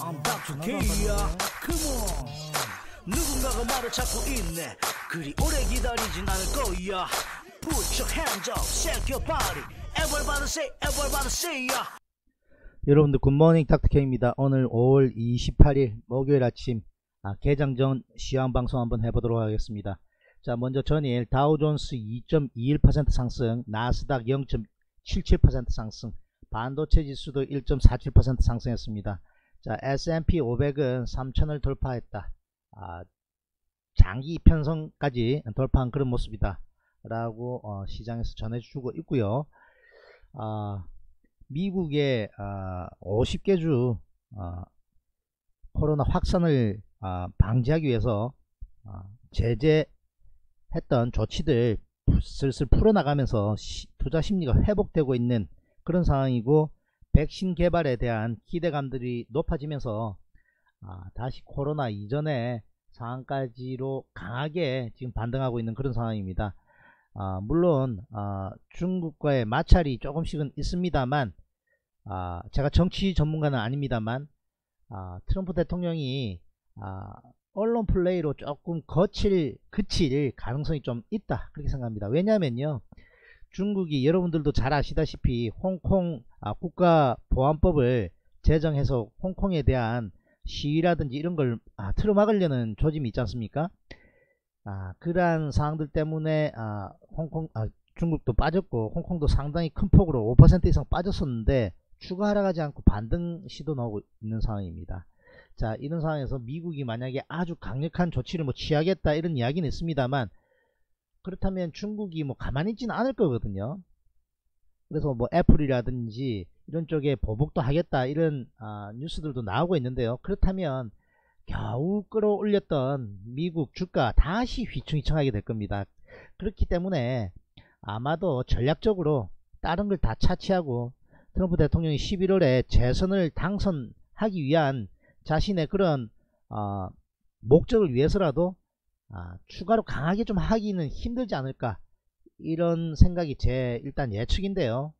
I'm 닥터케이야. Come on. 누군가가 말을 찾고 있네. 그리 오래 기다리진 않을 거야. Put your hands up, shake your body. Everybody say ya. 여러분들 굿모닝, 닥터케이입니다. 오늘 5월 28일 목요일 아침 개장 전 시황 방송 한번 해보도록 하겠습니다. 자, 먼저 전일 다우존스 2.21% 상승, 나스닥 0.77% 상승, 반도체 지수도 1.47% 상승했습니다. 자, S&P500은 3000을 돌파했다. 장기 편성까지 돌파한 그런 모습이다 라고 시장에서 전해주고 있고요. 미국의 50개 주 코로나 확산을 방지하기 위해서 제재했던 조치들 슬슬 풀어나가면서 투자 심리가 회복되고 있는 그런 상황이고, 백신 개발에 대한 기대감들이 높아지면서 다시 코로나 이전의 상황까지로 강하게 지금 반등하고 있는 그런 상황입니다. 물론 중국과의 마찰이 조금씩은 있습니다만, 제가 정치 전문가는 아닙니다만 트럼프 대통령이 언론 플레이로 조금 그칠 가능성이 좀 있다 그렇게 생각합니다. 왜냐면요, 중국이 여러분들도 잘 아시다시피 홍콩 국가보안법을 제정해서 홍콩에 대한 시위라든지 이런 걸 틀어막으려는 조짐이 있지 않습니까? 그러한 사항들 때문에 중국도 빠졌고 홍콩도 상당히 큰 폭으로 5% 이상 빠졌었는데 추가 하락하지 않고 반등 시도 나오고 있는 상황입니다. 자, 이런 상황에서 미국이 만약에 아주 강력한 조치를 뭐 취하겠다 이런 이야기는 있습니다만, 그렇다면 중국이 뭐 가만히 있지는 않을 거거든요. 그래서 뭐 애플이라든지 이런 쪽에 보복도 하겠다 이런 뉴스들도 나오고 있는데요. 그렇다면 겨우 끌어올렸던 미국 주가 다시 휘청휘청하게 될 겁니다. 그렇기 때문에 아마도 전략적으로 다른 걸 다 차치하고 트럼프 대통령이 11월에 재선을 당선하기 위한 자신의 그런 목적을 위해서라도 추가로 강하게 좀 하기는 힘들지 않을까, 이런 생각이 제 일단 예측인데요.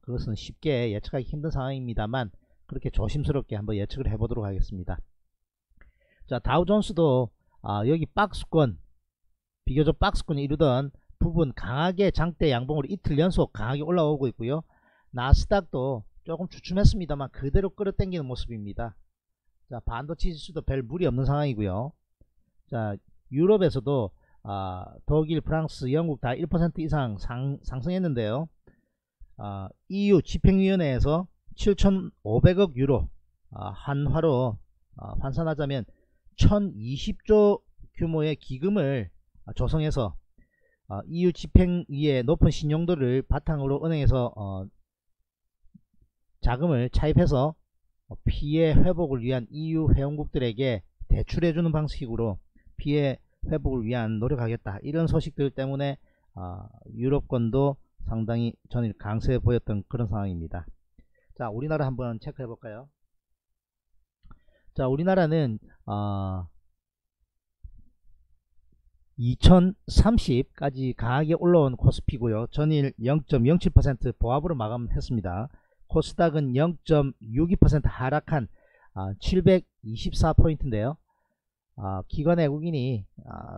그것은 쉽게 예측하기 힘든 상황입니다만 그렇게 조심스럽게 한번 예측을 해보도록 하겠습니다. 자, 다우존스도 여기 박스권, 비교적 박스권이 이루던 부분 강하게 장대 양봉으로 이틀 연속 강하게 올라오고 있고요. 나스닥도 조금 주춤했습니다만 그대로 끌어당기는 모습입니다. 자, 반도체 지수도 별 무리 없는 상황이고요. 자, 유럽에서도 독일, 프랑스, 영국 다 1% 이상 상승했는데요. EU 집행위원회에서 7,500억 유로 한화로 환산하자면 1,020조 규모의 기금을 조성해서 EU 집행위의 높은 신용도를 바탕으로 은행에서 자금을 차입해서 피해 회복을 위한 EU 회원국들에게 대출해주는 방식으로 피해 회복을 위한 노력하겠다, 이런 소식들 때문에 유럽권도 상당히 전일 강세 보였던 그런 상황입니다. 자, 우리나라 한번 체크해 볼까요? 자, 우리나라는 2030까지 강하게 올라온 코스피고요. 전일 0.07% 보합으로 마감했습니다. 코스닥은 0.62% 하락한 724포인트인데요. 기관 외국인이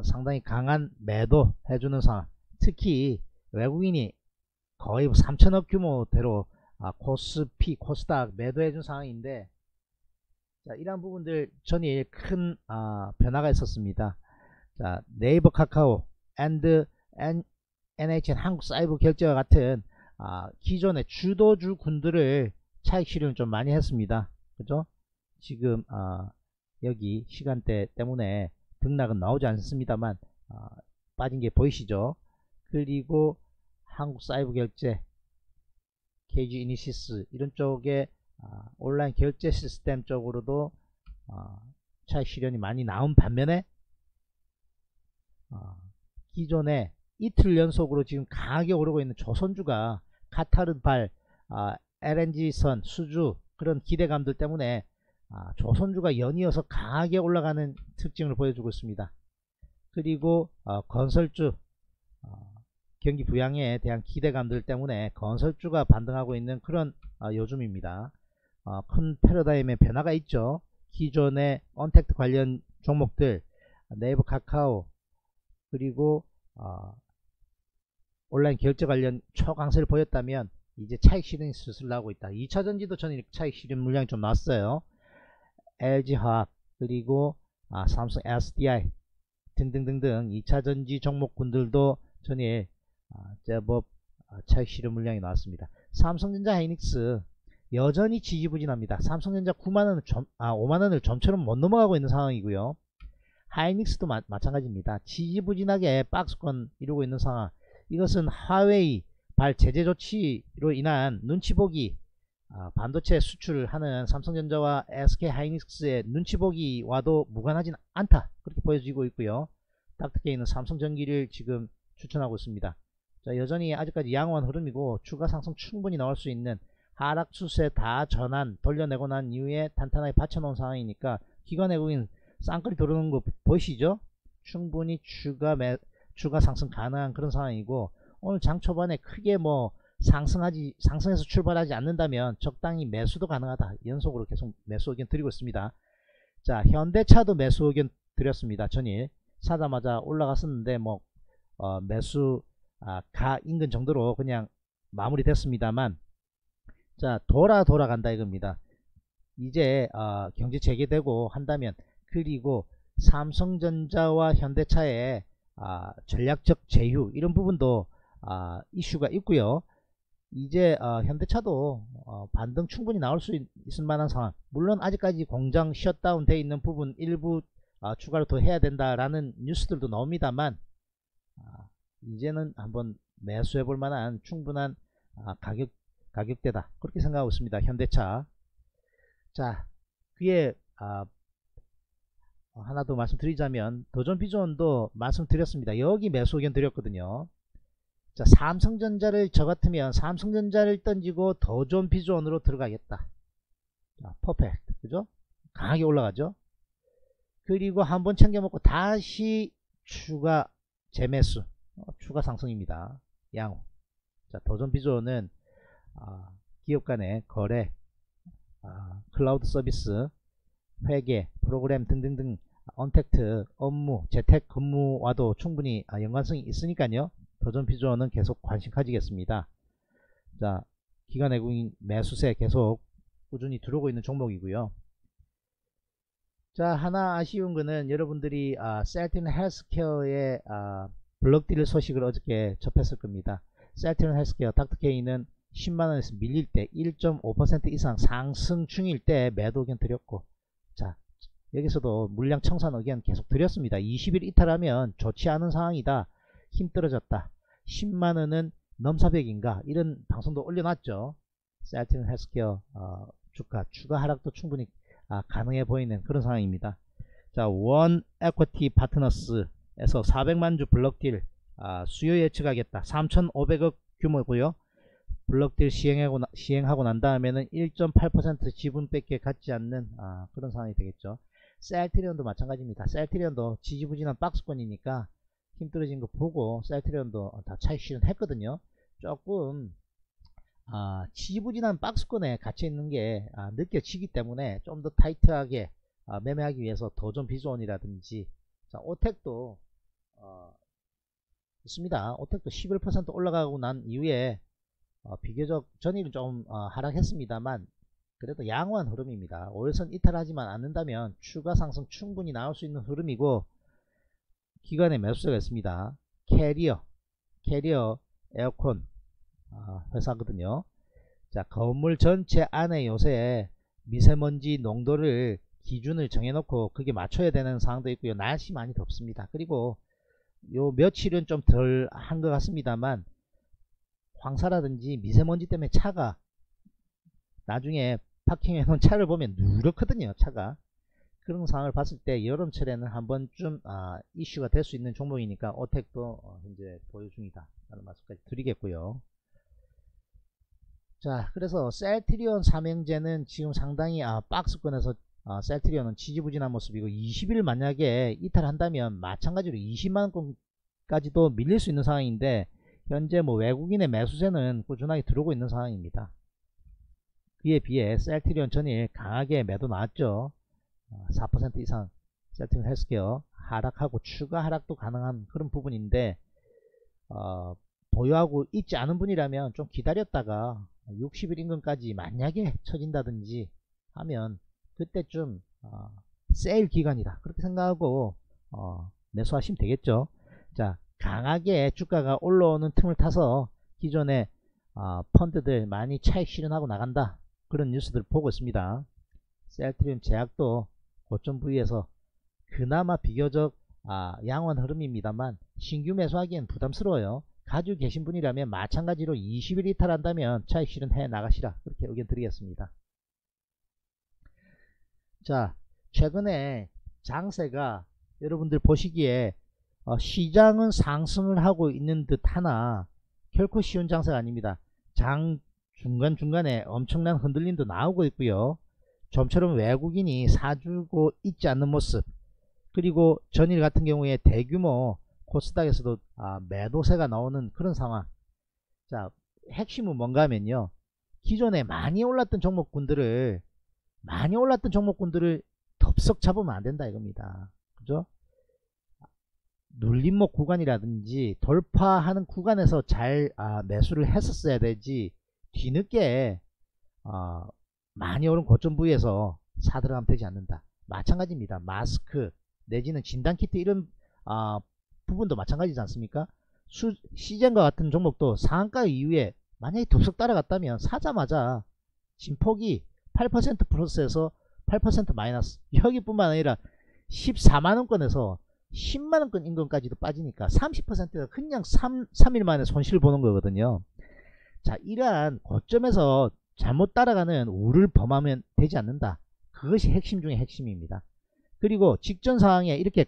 상당히 강한 매도 해주는 상황, 특히 외국인이 거의 3천억 규모대로 코스피, 코스닥 매도해준 상황인데, 자, 이러한 부분들 전일 큰 변화가 있었습니다. 자, 네이버, 카카오, NHN 한국사이버결제와 같은 기존의 주도주 군들을 차익 실현 좀 많이 했습니다. 그죠? 지금 여기 시간대 때문에 등락은 나오지 않습니다만 빠진 게 보이시죠? 그리고 한국사이버결제, KG이니시스 이런 쪽에 온라인 결제 시스템 쪽으로도 차익 실현이 많이 나온 반면에 기존에 이틀 연속으로 지금 강하게 오르고 있는 조선주가 카타르발, LNG선, 수주 그런 기대감들 때문에 조선주가 연이어서 강하게 올라가는 특징을 보여주고 있습니다. 그리고 건설주, 경기 부양에 대한 기대감들 때문에 건설주가 반등하고 있는 그런 요즘입니다. 큰 패러다임의 변화가 있죠. 기존의 언택트 관련 종목들, 네이버, 카카오, 그리고 온라인 결제 관련 초강세를 보였다면 이제 차익 실현이 슬슬 나오고 있다. 2차전지도 저는 차익 실현 물량이 좀 나왔어요. LG화학, 그리고 삼성 SDI 등등등등 2차전지 종목군들도 전일 제법 차익 실현 물량이 나왔습니다. 삼성전자, 하이닉스 여전히 지지부진합니다. 삼성전자 5만원을 좀처럼 못 넘어가고 있는 상황이고요. 하이닉스도 마찬가지입니다. 지지부진하게 박스권 이루고 있는 상황. 이것은 화웨이 발 제재 조치로 인한 눈치보기, 반도체 수출을 하는 삼성전자와 SK하이닉스의 눈치보기와도 무관하진 않다, 그렇게 보여지고 있고요. 닥터케이는 삼성전기를 지금 추천하고 있습니다. 자, 여전히 아직까지 양호한 흐름이고 추가 상승 충분히 나올 수 있는, 하락 추세 다 전환 돌려내고 난 이후에 탄탄하게 받쳐놓은 상황이니까 기관 외국인 쌍끌이 도르는 거 보이시죠? 충분히 추가 상승 가능한 그런 상황이고, 오늘 장 초반에 크게 뭐 상승해서 출발하지 않는다면 적당히 매수도 가능하다. 연속으로 계속 매수 의견 드리고 있습니다. 자, 현대차도 매수 의견 드렸습니다. 전일 사자마자 올라갔었는데 뭐 매수 가 인근 정도로 그냥 마무리 됐습니다만, 자, 돌아간다 이겁니다. 이제 경제 재개되고 한다면, 그리고 삼성전자와 현대차의 전략적 제휴 이런 부분도 이슈가 있고요. 이제 현대차도 반등 충분히 나올 수 있을 만한 상황. 물론 아직까지 공장 셧다운 돼 있는 부분 일부 추가로 더 해야 된다라는 뉴스들도 나옵니다만, 이제는 한번 매수해 볼 만한 충분한 가격대다, 그렇게 생각하고 있습니다. 현대차. 자, 위에 하나 더 말씀드리자면 도전 비전도 말씀드렸습니다. 여기 매수 의견 드렸거든요. 자, 삼성전자를, 저 같으면 삼성전자를 던지고 도전 비전으로 들어가겠다. 자, 퍼펙트, 그죠? 강하게 올라가죠. 그리고 한번 챙겨 먹고 다시 추가 재매수, 추가 상승입니다. 양호. 자, 도전 비전은 기업 간의 거래, 클라우드 서비스, 회계, 프로그램 등등등 언택트 업무, 재택 근무와도 충분히 연관성이 있으니까요. 도전 비전은 계속 관심 가지겠습니다. 자, 기관 외국인 매수세 계속 꾸준히 들어오고 있는 종목이고요. 자, 하나 아쉬운 거는 여러분들이 셀트리온헬스케어의 블록딜 소식을 어저께 접했을 겁니다. 셀트리온헬스케어, 닥터케이는 10만원에서 밀릴 때 1.5% 이상 상승 중일 때 매도 의견 드렸고, 자, 여기서도 물량 청산 의견 계속 드렸습니다. 20일 이탈하면 좋지 않은 상황이다, 힘 떨어졌다, 10만원은 넘사벽인가, 이런 방송도 올려놨죠. 셀트리온 헬스케어 주가 추가 하락도 충분히 가능해 보이는 그런 상황입니다. 자, 원 에쿼티 파트너스에서 400만주 블록딜 수요 예측하겠다. 3,500억 규모고요. 블록딜 시행하고 난 다음에는 1.8% 지분밖에 갖지 않는 그런 상황이 되겠죠. 셀트리온도 마찬가지입니다. 셀트리온도 지지부진한 박스권이니까 힘들어진 거 보고 셀트리온도 다 차익 실현했거든요. 조금 지지부진한 박스권에 갇혀있는 게 느껴지기 때문에 좀 더 타이트하게 매매하기 위해서 도전 비조언이라든지, 자, 오텍도 있습니다. 오텍도 11% 올라가고 난 이후에 비교적 전일은 좀 하락했습니다만 그래도 양호한 흐름입니다. 5일선 이탈하지만 않는다면 추가 상승 충분히 나올 수 있는 흐름이고, 기관의 매수세가 있습니다. 캐리어 에어컨 회사거든요. 자, 건물 전체 안에 요새 미세먼지 농도를 기준을 정해놓고 그게 맞춰야 되는 상황도 있고요. 날씨 많이 덥습니다. 그리고 요 며칠은 좀 덜 한 것 같습니다만 황사라든지 미세먼지 때문에 차가, 나중에 파킹해 놓은 차를 보면 누렇거든요. 차가. 그런 상황을 봤을 때 여름철에는 한 번쯤 이슈가 될 수 있는 종목이니까 오텍도 현재 보유 중이다, 라는 말씀까지 드리겠고요. 자, 그래서 셀트리온 삼형제는 지금 상당히 박스권에서 셀트리온은 지지부진한 모습이고, 20일 만약에 이탈한다면 마찬가지로 20만원권까지도 밀릴 수 있는 상황인데 현재 뭐 외국인의 매수세는 꾸준하게 들어오고 있는 상황입니다. 그에 비해 셀트리온 전일 강하게 매도 나왔죠. 4% 이상 셀트리온 헬스케어 하락하고 추가 하락도 가능한 그런 부분인데 보유하고 있지 않은 분이라면 좀 기다렸다가 60일 인근까지 만약에 쳐진다든지 하면 그때쯤 세일 기간이다 그렇게 생각하고 매수하시면 되겠죠. 자, 강하게 주가가 올라오는 틈을 타서 기존의 펀드들 많이 차익 실현하고 나간다 그런 뉴스들 보고 있습니다. 셀트리온 제약도 고점 부위에서 그나마 비교적 양원 흐름입니다만 신규 매수하기엔 부담스러워요. 가지고 계신 분이라면 마찬가지로 20일 이탈한다면 차익 실현해 나가시라 그렇게 의견 드리겠습니다. 자, 최근에 장세가 여러분들 보시기에 시장은 상승을 하고 있는 듯 하나 결코 쉬운 장세가 아닙니다. 장 중간중간에 엄청난 흔들림도 나오고 있고요. 좀처럼 외국인이 사주고 있지 않는 모습, 그리고 전일 같은 경우에 대규모 코스닥에서도 매도세가 나오는 그런 상황. 자, 핵심은 뭔가 하면요, 기존에 많이 올랐던 종목군들을 덥석 잡으면 안 된다 이겁니다. 그죠? 눌림목 구간이라든지 돌파하는 구간에서 잘 매수를 했었어야 되지, 뒤늦게 많이 오른 고점 부위에서 사들어가면 되지 않는다. 마찬가지입니다. 마스크 내지는 진단키트 이런 부분도 마찬가지지 않습니까? 시젠과 같은 종목도 상한가 이후에 만약에 덥석 따라갔다면 사자마자 진폭이 8% 플러스에서 8% 마이너스, 여기뿐만 아니라 14만원권에서 10만원권 인근까지도 빠지니까 30%가 그냥 3일 만에 손실을 보는 거거든요. 자, 이러한 고점에서 잘못 따라가는 우를 범하면 되지 않는다. 그것이 핵심 중의 핵심입니다. 그리고 직전 상황에 이렇게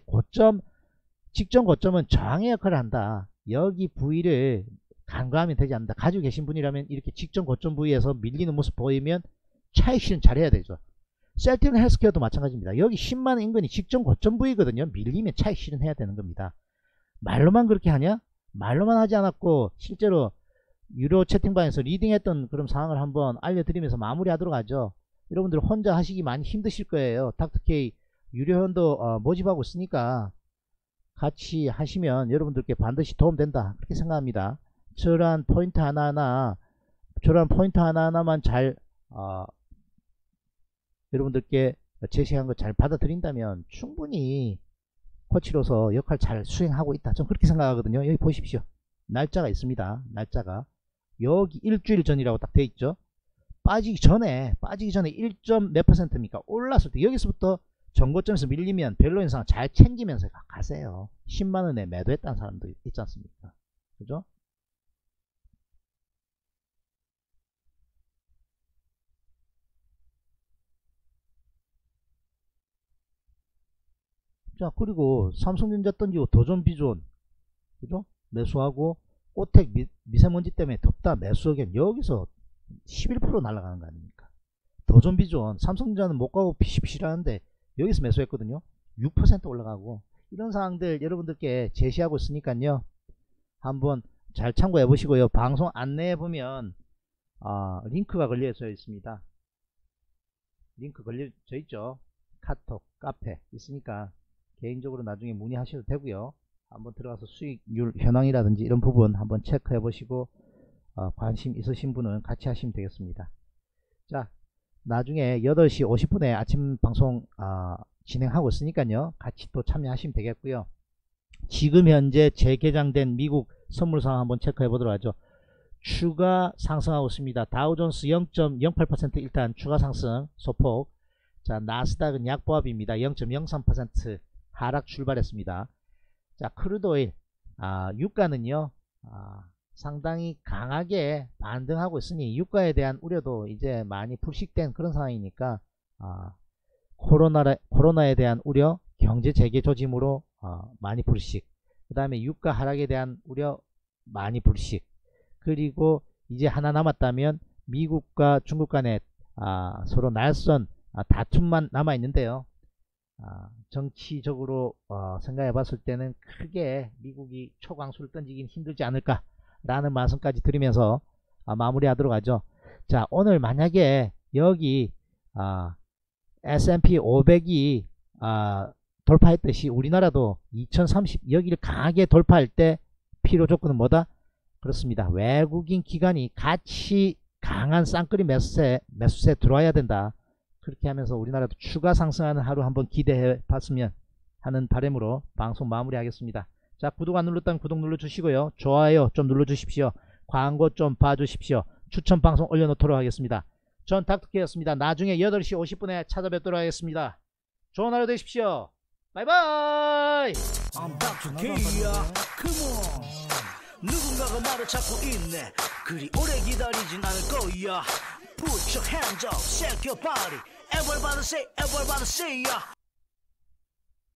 직전 고점은 저항의 역할을 한다. 여기 부위를 간과하면 되지 않는다. 가지고 계신 분이라면 이렇게 직전 고점 부위에서 밀리는 모습 보이면 차익 실현 잘해야 되죠. 셀트리온 헬스케어도 마찬가지입니다. 여기 10만원 인근이 직전 고점 부위거든요. 밀리면 차익 실현해야 되는 겁니다. 말로만 그렇게 하냐? 말로만 하지 않았고 실제로 유료 채팅방에서 리딩했던 그런 상황을 한번 알려드리면서 마무리하도록 하죠. 여러분들 혼자 하시기 많이 힘드실 거예요. 닥터케이 유료회원도 모집하고 있으니까 같이 하시면 여러분들께 반드시 도움된다 그렇게 생각합니다. 저런 포인트 하나하나만 잘 여러분들께 제시한 거 잘 받아들인다면 충분히 코치로서 역할 잘 수행하고 있다, 저는 그렇게 생각하거든요. 여기 보십시오. 날짜가 있습니다. 날짜가 여기 일주일 전이라고 딱 되어 있죠. 빠지기 전에 1점 몇 %입니까? 올랐을 때 여기서부터 전고점에서 밀리면 밸류 현상 잘 챙기면서 가세요. 10만원에 매도했다는 사람도 있지 않습니까? 그죠? 자, 그리고 삼성전자 던지고 도전 비존, 그죠? 매수하고 오텍 미세먼지 때문에 덥다 매수 의견, 여기서 11% 날아가는 거 아닙니까? 도전 비존, 삼성전자는 못 가고 피시피시라는데 여기서 매수했거든요. 6% 올라가고, 이런 사항들 여러분들께 제시하고 있으니까요, 한번 잘 참고해 보시고요. 방송 안내에 보면 링크가 걸려져 있습니다. 링크 걸려져 있죠. 카톡, 카페 있으니까 개인적으로 나중에 문의하셔도 되고요. 한번 들어가서 수익률 현황이라든지 이런 부분 한번 체크해 보시고 관심 있으신 분은 같이 하시면 되겠습니다. 자, 나중에 8시 50분에 아침 방송 진행하고 있으니까요, 같이 또 참여하시면 되겠고요. 지금 현재 재개장된 미국 선물 상황 한번 체크해 보도록 하죠. 추가 상승하고 있습니다. 다우존스 0.08% 일단 추가 상승 소폭. 자, 나스닥은 약보합입니다. 0.03% 하락 출발했습니다. 자, 크루드오일 유가는요 상당히 강하게 반등하고 있으니 유가에 대한 우려도 이제 많이 불식된 그런 상황이니까 코로나에 대한 우려, 경제 재개 조짐으로 많이 불식, 그 다음에 유가 하락에 대한 우려 많이 불식, 그리고 이제 하나 남았다면 미국과 중국 간에 서로 날선 다툼만 남아있는데요. 정치적으로 생각해 봤을 때는 크게 미국이 초강수를 던지긴 힘들지 않을까 라는 말씀까지 드리면서 마무리하도록 하죠. 자, 오늘 만약에 여기 S&P500이 돌파했듯이 우리나라도 2030 여기를 강하게 돌파할 때 필요 조건은 뭐다? 그렇습니다. 외국인 기관이 같이 강한 쌍끌이 매수세 들어와야 된다. 그렇게 하면서 우리나라도 추가 상승하는 하루 한번 기대해 봤으면 하는 바람으로 방송 마무리하겠습니다. 자, 구독 안 눌렀다면 구독 눌러주시고요. 좋아요 좀 눌러주십시오. 광고 좀 봐주십시오. 추천 방송 올려놓도록 하겠습니다. 전 닥터케이였습니다. 나중에 8시 50분에 찾아뵙도록 하겠습니다. 좋은 하루 되십시오. 바이바이. I'm 닥터케이야. Come on. 누군가가 말을 찾고 있네. 그리 오래 기다리진 않을 거야. Put your hands up, shake your body. Everybody say, everybody say.